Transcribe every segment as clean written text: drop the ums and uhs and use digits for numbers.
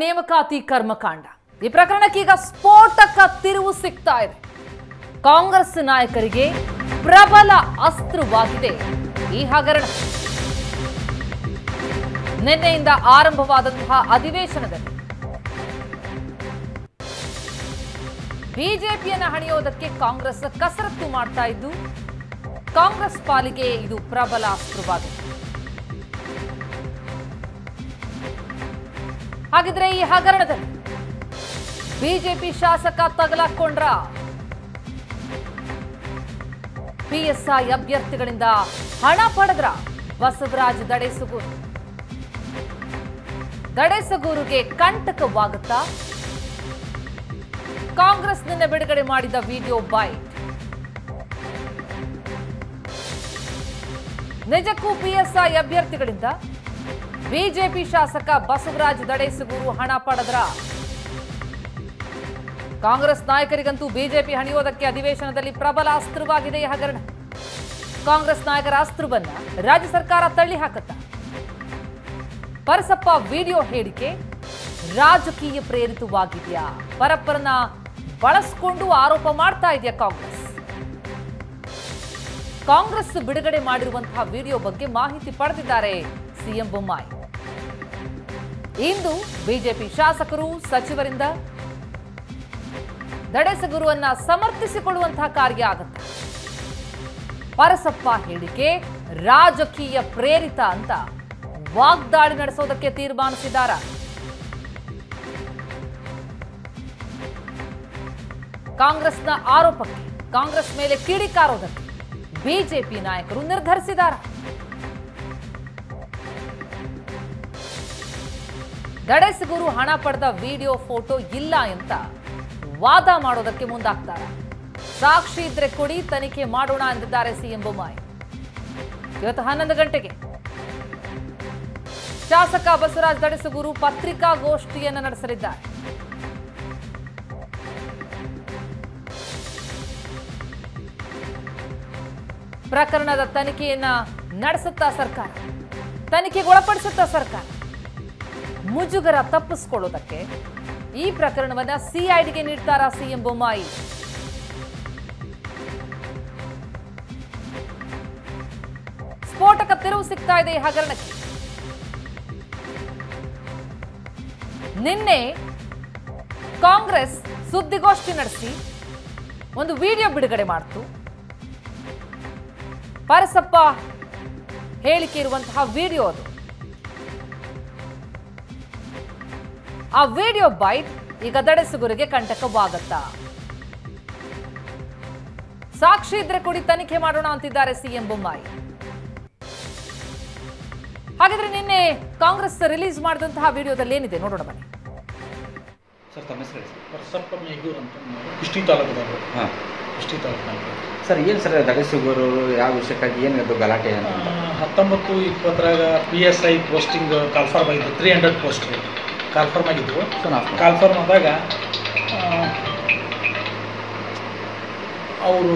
ನೇಮಕಾತಿ ಕರ್ಮಕಾಂಡ ಈ ಪ್ರಕರಣಕ್ಕೆ ಈಗ ಸ್ಫೋಟಕ ತಿರುವು ಸಿಗ್ತಾ ಇದೆ. ಕಾಂಗ್ರೆಸ್ ನಾಯಕರಿಗೆ ಪ್ರಬಲ ಅಸ್ತ್ರವಾಗಿದೆ ಈ ಹಗರಣ. ನಿನ್ನೆಯಿಂದ ಆರಂಭವಾದಂತಹ ಅಧಿವೇಶನದಲ್ಲಿ ಬಿಜೆಪಿಯನ್ನು ಹಣಿಯೋದಕ್ಕೆ ಕಾಂಗ್ರೆಸ್ ಕಸರತ್ತು ಮಾಡ್ತಾ ಇದ್ದು ಕಾಂಗ್ರೆಸ್ ಪಾಲಿಗೆ ಇದು ಪ್ರಬಲ ಅಸ್ತ್ರವಾಗಿದೆ. ಹಾಗಿದ್ರೆ ಈ ಹಗರಣದಲ್ಲಿ ಬಿಜೆಪಿ ಶಾಸಕ ತಗಲಾಕೊಂಡ್ರ ಪಿಎಸ್ಐ ಅಭ್ಯರ್ಥಿಗಳಿಂದ ಹಣ ಪಡೆದ್ರ ಬಸವರಾಜ್ ದಡೇಸೂಗೂರು. ದಡೇಸೂಗೂರಿಗೆ ಕಂಟಕವಾಗುತ್ತಾ ಕಾಂಗ್ರೆಸ್ ನಿನ್ನೆ ಬಿಡುಗಡೆ ಮಾಡಿದ ವಿಡಿಯೋ ಬೈಟ್. ನಿಜಕ್ಕೂ ಪಿಎಸ್ಐ ಅಭ್ಯರ್ಥಿಗಳಿಂದ ಬಿಜೆಪಿ ಶಾಸಕ ಬಸವರಾಜ್ ದಡೇಸೂಗೂರು ಹಣ ಪಡೆದ್ರ? ಕಾಂಗ್ರೆಸ್ ನಾಯಕರಿಗಂತೂ ಬಿಜೆಪಿ ಹಣಿಯೋದಕ್ಕೆ ಅಧಿವೇಶನದಲ್ಲಿ ಪ್ರಬಲ ಅಸ್ತ್ರವಾಗಿದೆ ಈ ಹಗರಣ. ಕಾಂಗ್ರೆಸ್ ನಾಯಕರ ಅಸ್ತ್ರವನ್ನ ರಾಜ್ಯ ಸರ್ಕಾರ ತಳ್ಳಿ ಹಾಕುತ್ತಾ ಪರಸಪ್ಪ ವಿಡಿಯೋ ಹೇಳಿಕೆ ರಾಜಕೀಯ ಪ್ರೇರಿತವಾಗಿದೆಯಾ? ಪರಪ್ಪರನ್ನ ಬಳಸಿಕೊಂಡು ಆರೋಪ ಮಾಡ್ತಾ ಇದೆಯಾ ಕಾಂಗ್ರೆಸ್? ಕಾಂಗ್ರೆಸ್ ಬಿಡುಗಡೆ ಮಾಡಿರುವಂತಹ ವಿಡಿಯೋ ಬಗ್ಗೆ ಮಾಹಿತಿ ಪಡೆದಿದ್ದಾರೆ ಸಿಎಂ ಬೊಮ್ಮಾಯಿ. ಇಂದು ಬಿಜೆಪಿ ಶಾಸಕರು ಸಚಿವರಿಂದ ದಡೇಸೂಗೂರುವನ್ನ ಸಮರ್ಥಿಸಿಕೊಳ್ಳುವಂತಹ ಕಾರ್ಯ ಆಗುತ್ತೆ. ಪರಸಪ್ಪ ಹೇಳಿಕೆ ರಾಜಕೀಯ ಪ್ರೇರಿತ ಅಂತ ವಾಗ್ದಾಳಿ ನಡೆಸೋದಕ್ಕೆ ತೀರ್ಮಾನಿಸಿದ್ದಾರೆ. ಕಾಂಗ್ರೆಸ್ನ ಆರೋಪಕ್ಕೆ, ಕಾಂಗ್ರೆಸ್ ಮೇಲೆ ಕಿಡಿಕಾರೋದಕ್ಕೆ ಬಿಜೆಪಿ ನಾಯಕರು ನಿರ್ಧರಿಸಿದ್ದಾರೆ. ದಡೇಸೂಗೂರು ಹಣ ಪಡೆದ ವಿಡಿಯೋ ಫೋಟೋ ಇಲ್ಲ ಅಂತ ವಾದ ಮಾಡೋದಕ್ಕೆ ಮುಂದಾಗ್ತಾರೆ. ಸಾಕ್ಷಿ ಇದ್ರೆ ಕೊಡಿ, ತನಿಖೆ ಮಾಡೋಣ ಎಂದಿದ್ದಾರೆ ಸಿಎಂ ಬೊಮ್ಮಾಯಿ. ಇವತ್ತು 11 ಗಂಟೆಗೆ ಶಾಸಕ ಬಸವರಾಜ್ ದಡೇಸೂಗೂರು ಪತ್ರಿಕಾಗೋಷ್ಠಿಯನ್ನು ನಡೆಸಲಿದ್ದಾರೆ. ಪ್ರಕರಣದ ತನಿಖೆಯನ್ನ ನಡೆಸುತ್ತಾ ಸರ್ಕಾರ, ತನಿಖೆಗೊಳಪಡಿಸುತ್ತಾ ಸರ್ಕಾರ ಮುಜುಗರ ತಪ್ಪಿಸಿಕೊಳ್ಳೋದಕ್ಕೆ ಈ ಪ್ರಕರಣವನ್ನ ಸಿಐಡಿಗೆ ನೀಡ್ತಾರಾ ಸಿಎಂ ಬೊಮ್ಮಾಯಿ? ಸ್ಫೋಟಕ ತಿರುವು ಸಿಗ್ತಾ ಇದೆ ಈ ಹಗರಣಕ್ಕೆ. ನಿನ್ನೆ ಕಾಂಗ್ರೆಸ್ ಸುದ್ದಿಗೋಷ್ಠಿ ನಡೆಸಿ ಒಂದು ವಿಡಿಯೋ ಬಿಡುಗಡೆ ಮಾಡ್ತು. ಪರಸಪ್ಪ ಹೇಳಿಕೆ ಇರುವಂತಹ ವಿಡಿಯೋ ಅದು. ಆ ವಿಡಿಯೋ ಬೈಟ್ ಈಗ ದಡೇಸೂಗೂರಿಗೆ ಕಂಟಕವಾಗುತ್ತಾ? ಸಾಕ್ಷಿ ಇದ್ರೆ ಕೊಡಿ, ತನಿಖೆ ಮಾಡೋಣ ಅಂತಿದ್ದಾರೆ ಸಿಎಂ ಬೊಮ್ಮಾಯಿ. ಹಾಗಿದ್ರೆ ನಿನ್ನೆ ಕಾಂಗ್ರೆಸ್ ರಿಲೀಸ್ ಮಾಡಿದಂತಹ ವಿಡಿಯೋದಲ್ಲಿ ಏನಿದೆ ನೋಡೋಣ ಬನ್ನಿ. ಸರ್ ಏನು ಸರ್ ದಡೇಸೂಗೂರು ಯಾವ ವಿಷಯಕ್ಕಾಗಿ ಏನು ಗಲಾಟೆ ಅಂತ? 19-20 PSI ಪೋಸ್ಟಿಂಗ್ ಕಾಲ್ಫಾರ್ಮ್ ಆಗಿತ್ತು. 300 ಪೋಸ್ಟ್ ಕಾಲ್ಫಾರ್ಮ್ ಆಗಿತ್ತು. ಕಾಲ್ಫಾರ್ಮ್ ಆದಾಗ ಅವರು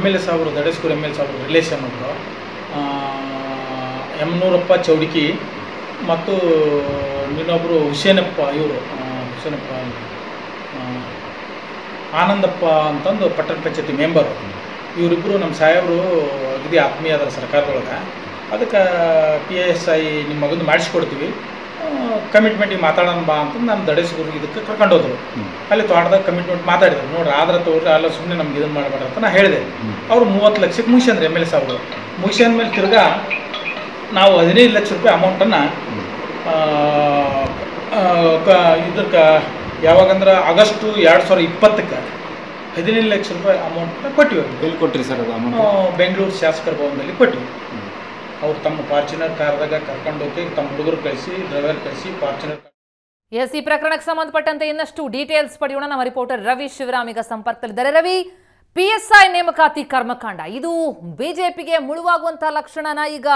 MLA ಸಾಹೇಬರು, ದಡೇಸೂಗೂರು MLA ಸಾಹೇಬರು ರಿಲೇಷನ್ ಅವರು ಯಮನೂರಪ್ಪ ಚೌಡಿಕಿ ಮತ್ತು ಇನ್ನೊಬ್ಬರು ಹುಸೇನಪ್ಪ ಆನಂದಪ್ಪ ಅಂತಂದು ಪಟ್ಟಣ ಪಂಚಾಯತಿ ಮೆಂಬರು. ಇವರಿಬ್ಬರು ನಮ್ಮ ಸಾಹೇಬರು ಅಗದಿ ಆತ್ಮೀಯ ಅದರ ಸರ್ಕಾರದೊಳಗೆ. ಅದಕ್ಕೆ PSI ನಿಮ್ಮ ಮಗಂದು ಮಾಡಿಸ್ಕೊಡ್ತೀವಿ, ಕಮಿಟ್ಮೆಂಟಿಗೆ ಮಾತಾಡೋಣ ಬಾ ಅಂತಂದು ನಮ್ಮ ದಡೇಸೂಗೂರು ಇದಕ್ಕೆ ಕರ್ಕೊಂಡೋದ್ರು. ಅಲ್ಲಿ ತೋಟದಾಗ ಕಮಿಟ್ಮೆಂಟ್ ಮಾತಾಡಿದ್ರು. ನೋಡ್ರಿ ಆದ್ರೆ ತೋರಿ ಅಲ್ಲ, ಸುಮ್ಮನೆ ನಮ್ಗೆ ಇದನ್ನು ಮಾಡಬೇಡ ಅಂತ ನಾ ಹೇಳಿದೆ. ಅವರು 30 ಲಕ್ಷಕ್ಕೆ ಮುಗಿಸ್ಯಂದ್ರೆ MLA ಸಾಹೇಬರು. ಮುಗಿಸ್ಯಂದ್ಮೇಲೆ ತಿರ್ಗಾ ನಾವು 15 ಲಕ್ಷ ರೂಪಾಯಿ ಅಮೌಂಟನ್ನು ಇದಕ್ಕೆ ಯಾವಾಗಂದ್ರೆ ಆಗಸ್ಟ್ 2020ಕ್ಕೆ 15 ಲಕ್ಷ ರೂಪಾಯಿ ಅಮೌಂಟನ್ನ ಕೊಟ್ಟಿವಿ. ಎಲ್ಲಿ ಕೊಟ್ಟಿರಿ ಸರ್ ಅದು ಅಮೌಂಟ್? ಬೆಂಗಳೂರು ಶಾಸಕರ ಭವನದಲ್ಲಿ ಕೊಟ್ಟಿವಿ. ಅವ್ರು ತಮ್ಮ ಫಾರ್ಚುನರ್ ಕಾರ್ದಾಗ ಕರ್ಕೊಂಡೋಗಿ ತಮ್ಮ ಹುಡುಗರು ಕಳಿಸಿ, ಡ್ರೈವರ್ ಕಳಿಸಿ ಫಾರ್ಚುನರ್. ಈ ಪ್ರಕರಣಕ್ಕೆ ಸಂಬಂಧಪಟ್ಟಂತೆ ಇನ್ನಷ್ಟು ಡೀಟೇಲ್ಸ್ ಪಡೆಯೋಣ. ನಮ್ಮ ರಿಪೋರ್ಟರ್ ರವಿ ಶಿವರಾಮ್ ಈಗ ಸಂಪರ್ಕದಲ್ಲಿದ್ದಾರೆ. ರವಿ, PSI ನೇಮಕಾತಿ ಕರ್ಮಕಾಂಡ ಇದು ಬಿಜೆಪಿಗೆ ಮುಳುವಾಗುವಂತಹ ಲಕ್ಷಣನ ಈಗ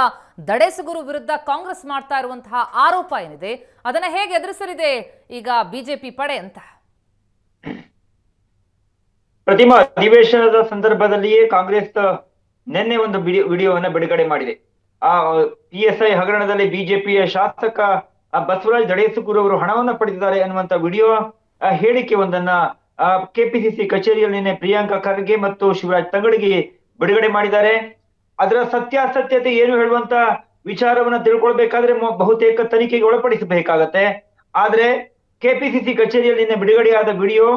ದಡೇಸೂಗೂರು ವಿರುದ್ಧ ಕಾಂಗ್ರೆಸ್ ಮಾಡ್ತಾ ಇರುವಂತಹ ಆರೋಪ ಏನಿದೆ ಅದನ್ನ ಹೇಗೆ ಎದುರಿಸಲಿದೆ ಈಗ ಬಿಜೆಪಿ ಪಡೆ ಅಂತ? ಪ್ರತಿಮಾ, ಅಧಿವೇಶನದ ಸಂದರ್ಭದಲ್ಲಿಯೇ ಕಾಂಗ್ರೆಸ್ ನಿನ್ನೆ ಒಂದು ವಿಡಿಯೋವನ್ನ ಬಿಡುಗಡೆ ಮಾಡಿದೆ. ಆ PSI ಹಗರಣದಲ್ಲಿ ಬಿಜೆಪಿಯ ಶಾಸಕ ಬಸವರಾಜ ದಡೇಸುಗೂರು ಅವರು ಹಣವನ್ನ ಪಡೆದಿದ್ದಾರೆ ಅನ್ನುವಂತ ವಿಡಿಯೋ ಹೇಳಿಕೆ ಒಂದನ್ನ ಕೆಪಿಸಿಸಿ ಕಚೇರಿಯಲ್ಲಿ ಪ್ರಿಯಾಂಕಾ ಖರ್ಗೆ ಮತ್ತು ಶಿವರಾಜ್ ತಂಗಡಿಗೆ ಬಿಡುಗಡೆ ಮಾಡಿದ್ದಾರೆ. ಅದರ ಸತ್ಯಾಸತ್ಯತೆ ಏನು ಹೇಳುವಂತ ವಿಚಾರವನ್ನ ತಿಳ್ಕೊಳ್ಬೇಕಾದ್ರೆ ಬಹುತೇಕ ತನಿಖೆಗೆ ಒಳಪಡಿಸಬೇಕಾಗತ್ತೆ. ಆದ್ರೆ ಕೆಪಿಸಿಸಿ ಕಚೇರಿಯಲ್ಲಿ ಬಿಡುಗಡೆಯಾದ ವಿಡಿಯೋ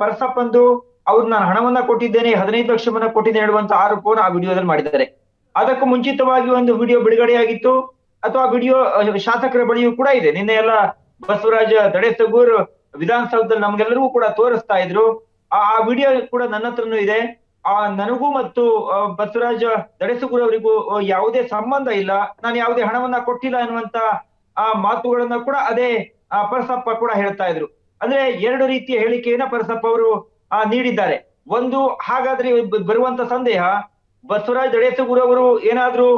ಪರಸಪ್ಪಂದು ಅವ್ರು ನಾನು ಹಣವನ್ನ ಕೊಟ್ಟಿದ್ದೇನೆ, 15 ಲಕ್ಷ ಹಣ ಕೊಟ್ಟಿದ್ದೇನೆ ಹೇಳುವಂತ ಆರೋಪವನ್ನು ಆ ವಿಡಿಯೋದಲ್ಲಿ ಮಾಡಿದ್ದಾರೆ. ಅದಕ್ಕೂ ಮುಂಚಿತವಾಗಿ ಒಂದು ವಿಡಿಯೋ ಬಿಡುಗಡೆಯಾಗಿತ್ತು, ಅಥವಾ ವಿಡಿಯೋ ಶಾಸಕರ ಬಳಿಯೂ ಕೂಡ ಇದೆ. ನಿನ್ನೆ ಎಲ್ಲ ಬಸವರಾಜ ದಡೇಸುಗೂರು ವಿಧಾನಸೌಧದಲ್ಲಿ ನಮ್ಗೆಲ್ಲರಿಗೂ ಕೂಡ ತೋರಿಸ್ತಾ ಇದ್ರು. ಆ ವಿಡಿಯೋ ಕೂಡ ನನ್ನ ಹತ್ರನೂ ಇದೆ. ನನಗೂ ಮತ್ತು ಬಸವರಾಜ ದಡೇಸುಗೂರು ಅವರಿಗೂ ಯಾವುದೇ ಸಂಬಂಧ ಇಲ್ಲ, ನಾನು ಯಾವುದೇ ಹಣವನ್ನ ಕೊಟ್ಟಿಲ್ಲ ಅನ್ನುವಂತ ಆ ಮಾತುಗಳನ್ನ ಕೂಡ ಅದೇ ಪರಸಪ್ಪ ಕೂಡ ಹೇಳ್ತಾ ಇದ್ರು. ಅಂದ್ರೆ ಎರಡು ರೀತಿಯ ಹೇಳಿಕೆಯನ್ನ ಪರಸಪ್ಪ ಅವರು ನೀಡಿದ್ದಾರೆ. ಒಂದು, ಹಾಗಾದ್ರೆ ಬರುವಂತ ಸಂದೇಹ ಬಸವರಾಜ ದಡೇಸುಗೂರು ಅವರು ಏನಾದ್ರೂ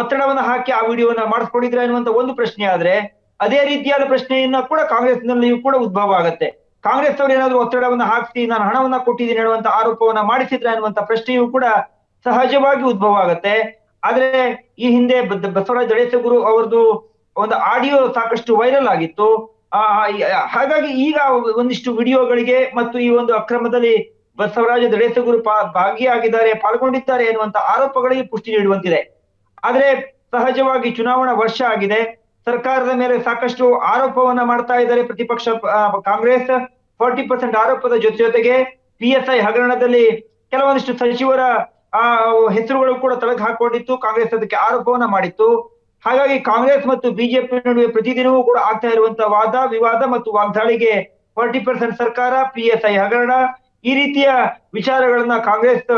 ಒತ್ತಡವನ್ನ ಹಾಕಿ ಆ ವಿಡಿಯೋವನ್ನ ಮಾಡಿಸ್ಕೊಂಡಿದ್ರೆ ಅನ್ನುವಂತ ಒಂದು ಪ್ರಶ್ನೆ. ಆದ್ರೆ ಅದೇ ರೀತಿಯಾದ ಪ್ರಶ್ನೆಯನ್ನ ಕೂಡ ಕಾಂಗ್ರೆಸ್ನಲ್ಲಿಯೂ ಕೂಡ ಉದ್ಭವ ಆಗತ್ತೆ. ಕಾಂಗ್ರೆಸ್ ಅವರು ಏನಾದ್ರೂ ಒತ್ತಡವನ್ನ ಹಾಕಿಸಿ ನಾನು ಹಣವನ್ನ ಕೊಟ್ಟಿದ್ದೀನಿ ಅನ್ನುವಂತ ಆರೋಪವನ್ನ ಮಾಡಿಸಿದ್ರೆ ಅನ್ನುವಂತ ಪ್ರಶ್ನೆಯೂ ಕೂಡ ಸಹಜವಾಗಿ ಉದ್ಭವ ಆಗತ್ತೆ. ಆದ್ರೆ ಈ ಹಿಂದೆ ಬಸವರಾಜ ದಡೇಸುಗೂರು ಅವರದು ಒಂದು ಆಡಿಯೋ ಸಾಕಷ್ಟು ವೈರಲ್ ಆಗಿತ್ತು. ಹಾಗಾಗಿ ಈಗ ಒಂದಿಷ್ಟು ವಿಡಿಯೋಗಳಿಗೆ ಮತ್ತು ಈ ಒಂದು ಅಕ್ರಮದಲ್ಲಿ ಬಸವರಾಜ ದಡೇಸುಗೂರು ಭಾಗಿಯಾಗಿದ್ದಾರೆ, ಪಾಲ್ಗೊಂಡಿದ್ದಾರೆ ಎನ್ನುವಂತ ಆರೋಪಗಳಿಗೆ ಪುಷ್ಟಿ ನೀಡುವಂತಿದೆ. ಆದ್ರೆ ಸಹಜವಾಗಿ ಚುನಾವಣಾ ವರ್ಷ ಆಗಿದೆ, ಸರ್ಕಾರದ ಮೇಲೆ ಸಾಕಷ್ಟು ಆರೋಪವನ್ನ ಮಾಡ್ತಾ ಇದ್ದಾರೆ ಪ್ರತಿಪಕ್ಷ ಕಾಂಗ್ರೆಸ್. 40% ಆರೋಪದ ಜೊತೆಗೆ PSI ಹಗರಣದಲ್ಲಿ ಕೆಲವೊಂದಿಷ್ಟು ಸಚಿವರ ಹೆಸರುಗಳು ಕೂಡ ತಳಕ್ ಹಾಕೊಂಡಿತ್ತು, ಕಾಂಗ್ರೆಸ್ ಅದಕ್ಕೆ ಆರೋಪವನ್ನ ಮಾಡಿತ್ತು. ಹಾಗಾಗಿ ಕಾಂಗ್ರೆಸ್ ಮತ್ತು ಬಿಜೆಪಿ ನಡುವೆ ಪ್ರತಿದಿನವೂ ಕೂಡ ಆಗ್ತಾ ಇರುವಂತಹ ವಾದ ವಿವಾದ ಮತ್ತು ವಾಗ್ದಾಳಿಗೆ 40% ಸರ್ಕಾರ, PSI ಹಗರಣ, ಈ ರೀತಿಯ ವಿಚಾರಗಳನ್ನ ಕಾಂಗ್ರೆಸ್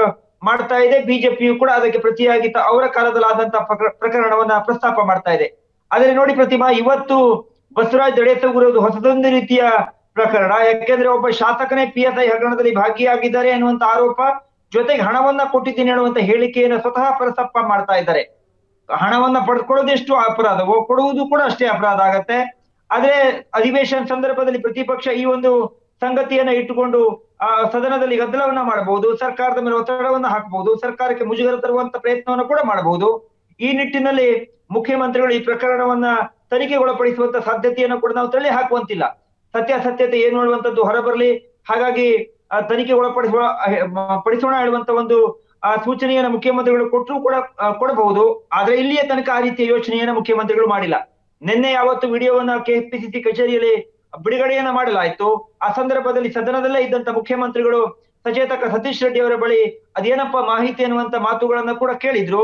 ಮಾಡ್ತಾ ಇದೆ. ಬಿಜೆಪಿಯು ಕೂಡ ಅದಕ್ಕೆ ಪ್ರತಿಯಾಗಿ ಅವರ ಕಾಲದಲ್ಲಾದಂತಹ ಪ್ರಕರಣವನ್ನ ಪ್ರಸ್ತಾಪ ಮಾಡ್ತಾ ಇದೆ. ಆದ್ರೆ ನೋಡಿ ಪ್ರತಿಮಾ, ಇವತ್ತು ಬಸವರಾಜ ದಡೇಸುಗೂರು ಅವರು ಹೊಸದೊಂದು ರೀತಿಯ ಪ್ರಕರಣ. ಯಾಕೆಂದ್ರೆ ಒಬ್ಬ ಶಾಸಕನೇ PSI ಹಗರಣದಲ್ಲಿ ಭಾಗಿಯಾಗಿದ್ದಾರೆ ಅನ್ನುವಂತ ಆರೋಪ, ಜೊತೆಗೆ ಹಣವನ್ನ ಕೊಟ್ಟಿದ್ದೀನಿ ಅನ್ನುವಂತ ಹೇಳಿಕೆಯನ್ನು ಸ್ವತಃ ಪರಸಪ್ಪ ಮಾಡ್ತಾ ಇದ್ದಾರೆ. ಹಣವನ್ನ ಪಡೆದುಕೊಳ್ಳೋದೆಷ್ಟು ಅಪರಾಧವೋ ಕೊಡುವುದು ಕೂಡ ಅಷ್ಟೇ ಅಪರಾಧ ಆಗತ್ತೆ. ಆದ್ರೆ ಅಧಿವೇಶನ ಸಂದರ್ಭದಲ್ಲಿ ಪ್ರತಿಪಕ್ಷ ಈ ಒಂದು ಸಂಗತಿಯನ್ನ ಇಟ್ಟುಕೊಂಡು ಸದನದಲ್ಲಿ ಗದ್ದಲವನ್ನ ಮಾಡಬಹುದು, ಸರ್ಕಾರದ ಮೇಲೆ ಒತ್ತಡವನ್ನ ಹಾಕಬಹುದು, ಸರ್ಕಾರಕ್ಕೆ ಮುಜುಗರ ತರುವಂತ ಪ್ರಯತ್ನವನ್ನ ಕೂಡ ಮಾಡಬಹುದು. ಈ ನಿಟ್ಟಿನಲ್ಲಿ ಮುಖ್ಯಮಂತ್ರಿಗಳು ಈ ಪ್ರಕರಣವನ್ನ ತನಿಖೆಗೊಳಪಡಿಸುವಂತ ಸಾಧ್ಯತೆಯನ್ನು ಕೂಡ ನಾವು ತಳ್ಳಿ ಹಾಕುವಂತಿಲ್ಲ. ಸತ್ಯಾಸತ್ಯತೆ ಏನು ಹೇಳುವಂತದ್ದು ಹೊರಬರಲಿ, ಹಾಗಾಗಿ ತನಿಖೆಗೊಳಪಡಿಸೋಣ ಹೇಳುವಂತ ಒಂದು ಆ ಸೂಚನೆಯನ್ನ ಮುಖ್ಯಮಂತ್ರಿಗಳು ಕೊಟ್ಟರು ಕೂಡ ಕೊಡಬಹುದು. ಆದ್ರೆ ಇಲ್ಲಿಯ ತನಕ ಆ ರೀತಿಯ ಯೋಚನೆಯನ್ನ ಮುಖ್ಯಮಂತ್ರಿಗಳು ಮಾಡಿಲ್ಲ. ನಿನ್ನೆ ಯಾವತ್ತು ವಿಡಿಯೋವನ್ನ KPCC ಕಚೇರಿಯಲ್ಲಿ ಬಿಡುಗಡೆಯನ್ನ ಮಾಡಲಾಯಿತು. ಆ ಸಂದರ್ಭದಲ್ಲಿ ಸದನದಲ್ಲೇ ಇದ್ದಂತ ಮುಖ್ಯಮಂತ್ರಿಗಳು ಸಚೇತಕ ಸತೀಶ್ ರೆಡ್ಡಿ ಅವರ ಬಳಿ ಅದೇನಪ್ಪ ಮಾಹಿತಿ ಅನ್ನುವಂತ ಮಾತುಗಳನ್ನ ಕೂಡ ಕೇಳಿದ್ರು.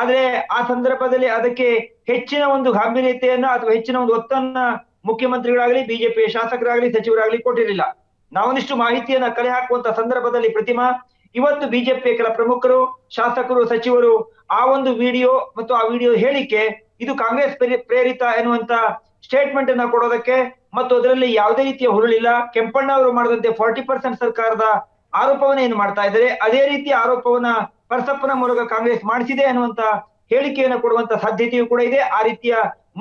ಆದ್ರೆ ಆ ಸಂದರ್ಭದಲ್ಲಿ ಅದಕ್ಕೆ ಹೆಚ್ಚಿನ ಒಂದು ಗಾಂಭೀರ್ಯತೆಯನ್ನ ಅಥವಾ ಹೆಚ್ಚಿನ ಒಂದು ಒತ್ತನ್ನ ಮುಖ್ಯಮಂತ್ರಿಗಳಾಗ್ಲಿ, ಬಿಜೆಪಿ ಶಾಸಕರಾಗ್ಲಿ, ಸಚಿವರಾಗ್ಲಿ ಕೊಟ್ಟಿರಲಿಲ್ಲ. ನಾವೊಂದಿಷ್ಟು ಮಾಹಿತಿಯನ್ನ ಕಲೆ ಹಾಕುವಂತ ಸಂದರ್ಭದಲ್ಲಿ ಪ್ರತಿಮಾ, ಇವತ್ತು ಬಿಜೆಪಿಯ ಕೆಲ ಪ್ರಮುಖರು, ಶಾಸಕರು, ಸಚಿವರು ಆ ಒಂದು ವಿಡಿಯೋ ಮತ್ತು ಆ ವಿಡಿಯೋ ಹೇಳಿಕೆ ಇದು ಕಾಂಗ್ರೆಸ್ ಪ್ರೇರಿತ ಎನ್ನುವಂತ ಸ್ಟೇಟ್ಮೆಂಟ್ ಅನ್ನ ಕೊಡೋದಕ್ಕೆ ಮತ್ತು ಅದರಲ್ಲಿ ಯಾವುದೇ ರೀತಿಯ ಹುರುಳಿಲ್ಲ. ಕೆಂಪಣ್ಣ ಅವರು ಮಾಡಿದಂತೆ 40% ಸರ್ಕಾರದ ಆರೋಪವನ್ನ ಏನು ಮಾಡ್ತಾ ಇದ್ದಾರೆ, ಅದೇ ರೀತಿಯ ಆರೋಪವನ್ನ ಪರಸಪ್ಪನ ಮೂಲಕ ಕಾಂಗ್ರೆಸ್ ಮಾಡಿಸಿದೆ ಅನ್ನುವಂತ ಹೇಳಿಕೆಯನ್ನು ಕೊಡುವಂತ ಸಾಧ್ಯತೆಯೂ ಕೂಡ ಇದೆ. ಆ ರೀತಿಯ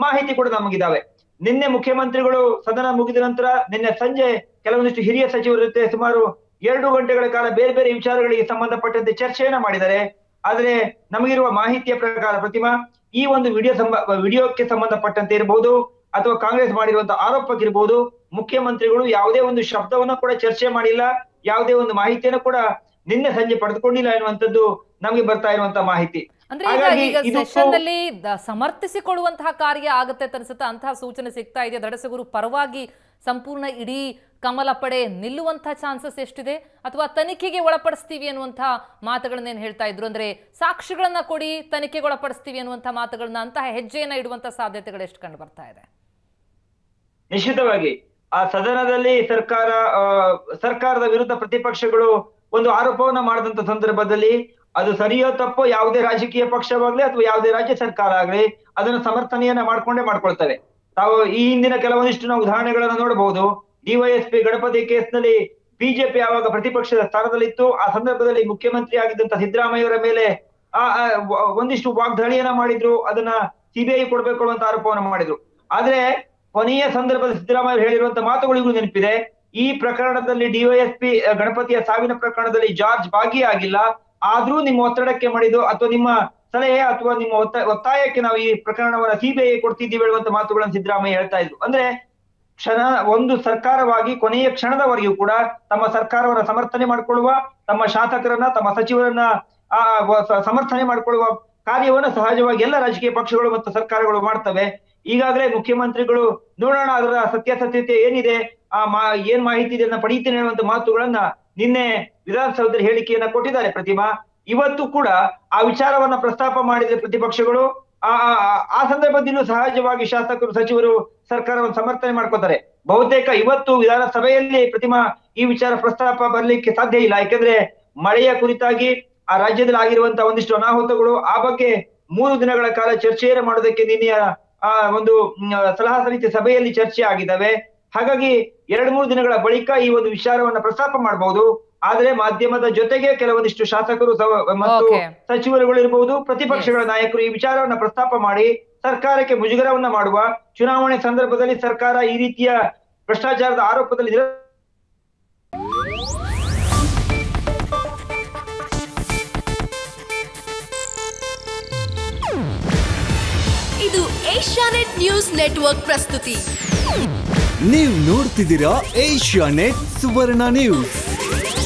ಮಾಹಿತಿ ಕೂಡ ನಮಗಿದಾವೆ. ನಿನ್ನೆ ಮುಖ್ಯಮಂತ್ರಿಗಳು ಸದನ ಮುಗಿದ ನಂತರ ನಿನ್ನೆ ಸಂಜೆ ಕೆಲವೊಂದಿಷ್ಟು ಹಿರಿಯ ಸಚಿವರ ಜೊತೆ ಸುಮಾರು 2 ಗಂಟೆಗಳ ಕಾಲ ಬೇರೆ ಬೇರೆ ವಿಚಾರಗಳಿಗೆ ಸಂಬಂಧಪಟ್ಟಂತೆ ಚರ್ಚೆಯನ್ನ ಮಾಡಿದ್ದಾರೆ. ಆದ್ರೆ ನಮಗಿರುವ ಮಾಹಿತಿಯ ಪ್ರಕಾರ ಪ್ರತಿಮಾ, ಈ ಒಂದು ವಿಡಿಯೋಕ್ಕೆ ಸಂಬಂಧಪಟ್ಟಂತೆ ಇರಬಹುದು ಅಥವಾ ಕಾಂಗ್ರೆಸ್ ಮಾಡಿರುವಂತಹ ಆರೋಪಕ್ಕಿರಬಹುದು, ಮುಖ್ಯಮಂತ್ರಿಗಳು ಯಾವುದೇ ಒಂದು ಶಬ್ದವನ್ನ ಕೂಡ ಚರ್ಚೆ ಮಾಡಿಲ್ಲ, ಯಾವುದೇ ಒಂದು ಮಾಹಿತಿಯನ್ನು ಕೂಡ ನಿನ್ನೆ ಸಂಜೆ ಪಡೆದುಕೊಂಡಿಲ್ಲ ಎನ್ನುವಂಥದ್ದು ನಮಗೆ ಬರ್ತಾ ಇರುವಂತಹ ಮಾಹಿತಿ. ಅಂದ್ರೆ ಈಗ ಸೆಷನ್ ನಲ್ಲಿ ಸಮರ್ಥಿಸಿಕೊಳ್ಳುವಂತಹ ಕಾರ್ಯ ಆಗುತ್ತೆ ಅಂತ ಅನ್ಸುತ್ತೆ. ಅಂತಹ ಸೂಚನೆ ಸಿಗ್ತಾ ಇದೆ. ದಡೇಸುಗೂರು ಪರವಾಗಿ ಸಂಪೂರ್ಣ ಇಡೀ ಕಮಲ ಪಡೆ ನಿಲ್ಲುವಂತಹ ಚಾನ್ಸಸ್ ಎಷ್ಟಿದೆ, ಅಥವಾ ತನಿಖೆಗೆ ಒಳಪಡಿಸ್ತೀವಿ ಅನ್ನುವಂತಹ ಮಾತುಗಳನ್ನೇನು ಹೇಳ್ತಾ ಇದ್ರು? ಅಂದ್ರೆ ಸಾಕ್ಷಿಗಳನ್ನ ಕೊಡಿ, ತನಿಖೆಗೆ ಒಳಪಡಿಸ್ತೀವಿ ಅನ್ನುವಂತಹ ಮಾತುಗಳನ್ನ, ಅಂತಹ ಹೆಜ್ಜೆಯನ್ನ ಇಡುವಂತಹ ಸಾಧ್ಯತೆಗಳು ಎಷ್ಟು ಕಂಡು ಬರ್ತಾ ಇದೆ? ನಿಶ್ಚಿತವಾಗಿ ಆ ಸದನದಲ್ಲಿ ಸರ್ಕಾರದ ವಿರುದ್ಧ ಪ್ರತಿಪಕ್ಷಗಳು ಒಂದು ಆರೋಪವನ್ನ ಮಾಡಿದಂತ ಸಂದರ್ಭದಲ್ಲಿ ಅದು ಸರಿಯೋ ತಪ್ಪೋ ಯಾವುದೇ ರಾಜಕೀಯ ಪಕ್ಷವಾಗ್ಲಿ ಅಥವಾ ಯಾವುದೇ ರಾಜ್ಯ ಸರ್ಕಾರ ಆಗ್ಲಿ ಅದನ್ನು ಸಮರ್ಥನೆಯನ್ನ ಮಾಡ್ಕೊಳ್ತವೆ. ತಾವು ಈ ಹಿಂದಿನ ಕೆಲವೊಂದಿಷ್ಟು ನಾವು ಉದಾಹರಣೆಗಳನ್ನ ನೋಡಬಹುದು. DYSP ಗಣಪತಿ ಕೇಸ್ನಲ್ಲಿ ಬಿಜೆಪಿ ಯಾವಾಗ ಪ್ರತಿಪಕ್ಷದ ಸ್ಥಾನದಲ್ಲಿತ್ತು, ಆ ಸಂದರ್ಭದಲ್ಲಿ ಮುಖ್ಯಮಂತ್ರಿ ಆಗಿದ್ದಂತ ಸಿದ್ದರಾಮಯ್ಯವರ ಮೇಲೆ ಒಂದಿಷ್ಟು ವಾಗ್ದಾಳಿಯನ್ನ ಮಾಡಿದ್ರು, ಅದನ್ನ CBI ಕೊಡ್ಬೇಕು ಅಂತ ಆರೋಪವನ್ನ ಮಾಡಿದ್ರು. ಆದ್ರೆ ಕೊನೆಯ ಸಂದರ್ಭದಲ್ಲಿ ಸಿದ್ದರಾಮಯ್ಯ ಹೇಳಿರುವಂತಹ ಮಾತುಗಳಿಗೂ ನೆನಪಿದೆ. ಈ ಪ್ರಕರಣದಲ್ಲಿ DYSP ಗಣಪತಿಯ ಸಾವಿನ ಪ್ರಕರಣದಲ್ಲಿ ಜಾರ್ಜ್ ಭಾಗಿಯಾಗಿಲ್ಲ, ಆದ್ರೂ ನಿಮ್ಮ ಒತ್ತಡಕ್ಕೆ ಮಣಿದು ಅಥವಾ ನಿಮ್ಮ ಸಲಹೆ ಅಥವಾ ನಿಮ್ಮ ಒತ್ತಾಯಕ್ಕೆ ನಾವು ಈ ಪ್ರಕರಣವನ್ನು ಸಿಬಿಐ ಕೊಡ್ತಿದ್ದೀವಿ ಹೇಳುವಂತ ಮಾತುಗಳನ್ನು ಸಿದ್ದರಾಮಯ್ಯ ಹೇಳ್ತಾ ಇದ್ರು. ಅಂದ್ರೆ ಕ್ಷಣ ಒಂದು ಸರ್ಕಾರವಾಗಿ ಕೊನೆಯ ಕ್ಷಣದವರೆಗೂ ಕೂಡ ತಮ್ಮ ಸರ್ಕಾರವನ್ನ ಸಮರ್ಥನೆ ಮಾಡಿಕೊಳ್ಳುವ, ತಮ್ಮ ಶಾಸಕರನ್ನ ತಮ್ಮ ಸಚಿವರನ್ನ ಸಮರ್ಥನೆ ಮಾಡಿಕೊಳ್ಳುವ ಕಾರ್ಯವನ್ನು ಸಹಜವಾಗಿ ಎಲ್ಲ ರಾಜಕೀಯ ಪಕ್ಷಗಳು ಮತ್ತು ಸರ್ಕಾರಗಳು ಮಾಡ್ತವೆ. ಈಗಾಗಲೇ ಮುಖ್ಯಮಂತ್ರಿಗಳು ನೋಡೋಣ ಅದರ ಸತ್ಯಾಸತ್ಯತೆ ಏನಿದೆ, ಏನ್ ಮಾಹಿತಿ ಇದನ್ನ ಪಡೆಯುತ್ತೇನೆ ಅನ್ನುವಂತ ಮಾತುಗಳನ್ನ ನಿನ್ನೆ ವಿಧಾನಸೌಧದಲ್ಲಿ ಹೇಳಿಕೆಯನ್ನ ಕೊಟ್ಟಿದ್ದಾರೆ ಪ್ರತಿಮಾ. ಇವತ್ತು ಕೂಡ ಆ ವಿಚಾರವನ್ನ ಪ್ರಸ್ತಾಪ ಮಾಡಿದ್ರೆ ಪ್ರತಿಪಕ್ಷಗಳು ಆ ಸಂದರ್ಭದಲ್ಲೂ ಸಹಜವಾಗಿ ಶಾಸಕರು ಸಚಿವರು ಸರ್ಕಾರವನ್ನು ಸಮರ್ಥನೆ ಮಾಡ್ಕೋತಾರೆ. ಬಹುತೇಕ ಇವತ್ತು ವಿಧಾನಸಭೆಯಲ್ಲಿ ಪ್ರತಿಮಾ ಈ ವಿಚಾರ ಪ್ರಸ್ತಾಪ ಬರಲಿಕ್ಕೆ ಸಾಧ್ಯ ಇಲ್ಲ. ಯಾಕಂದ್ರೆ ಮಳೆಯ ಕುರಿತಾಗಿ ಆ ರಾಜ್ಯದಲ್ಲಿ ಆಗಿರುವಂತಹ ಒಂದಿಷ್ಟು ಅನಾಹುತಗಳು, ಆ ಬಗ್ಗೆ 3 ದಿನಗಳ ಕಾಲ ಚರ್ಚೆಯನ್ನು ಮಾಡೋದಕ್ಕೆ ನಿನ್ನೆಯ ಒಂದು ಸಲಹಾ ಸಮಿತಿ ಸಭೆಯಲ್ಲಿ ಚರ್ಚೆ ಆಗಿದ್ದಾವೆ. ಹಾಗಾಗಿ 2-3 ದಿನಗಳ ಬಳಿಕ ಈ ಒಂದು ವಿಚಾರವನ್ನ ಪ್ರಸ್ತಾಪ ಮಾಡಬಹುದು. ಆದ್ರೆ ಮಾಧ್ಯಮದ ಜೊತೆಗೆ ಕೆಲವೊಂದಿಷ್ಟು ಶಾಸಕರು ಮತ್ತು ಸಚಿವರುಗಳು ಇರಬಹುದು, ಪ್ರತಿಪಕ್ಷಗಳ ನಾಯಕರು ಈ ವಿಚಾರವನ್ನ ಪ್ರಸ್ತಾಪ ಮಾಡಿ ಸರ್ಕಾರಕ್ಕೆ ಮುಜುಗರವನ್ನ ಮಾಡುವ, ಚುನಾವಣೆ ಸಂದರ್ಭದಲ್ಲಿ ಸರ್ಕಾರ ಈ ರೀತಿಯ ಭ್ರಷ್ಟಾಚಾರದ ಆರೋಪದಲ್ಲಿ ಇದು ಏಷ್ಯಾನೆಟ್ ನ್ಯೂಸ್ ನೆಟ್ವರ್ಕ್ ಪ್ರಸ್ತುತಿ. ನೀವು ನೋಡ್ತಿದ್ದೀರಾ ಏಷ್ಯಾನೆಟ್ ಸುವರ್ಣ ನ್ಯೂಸ್.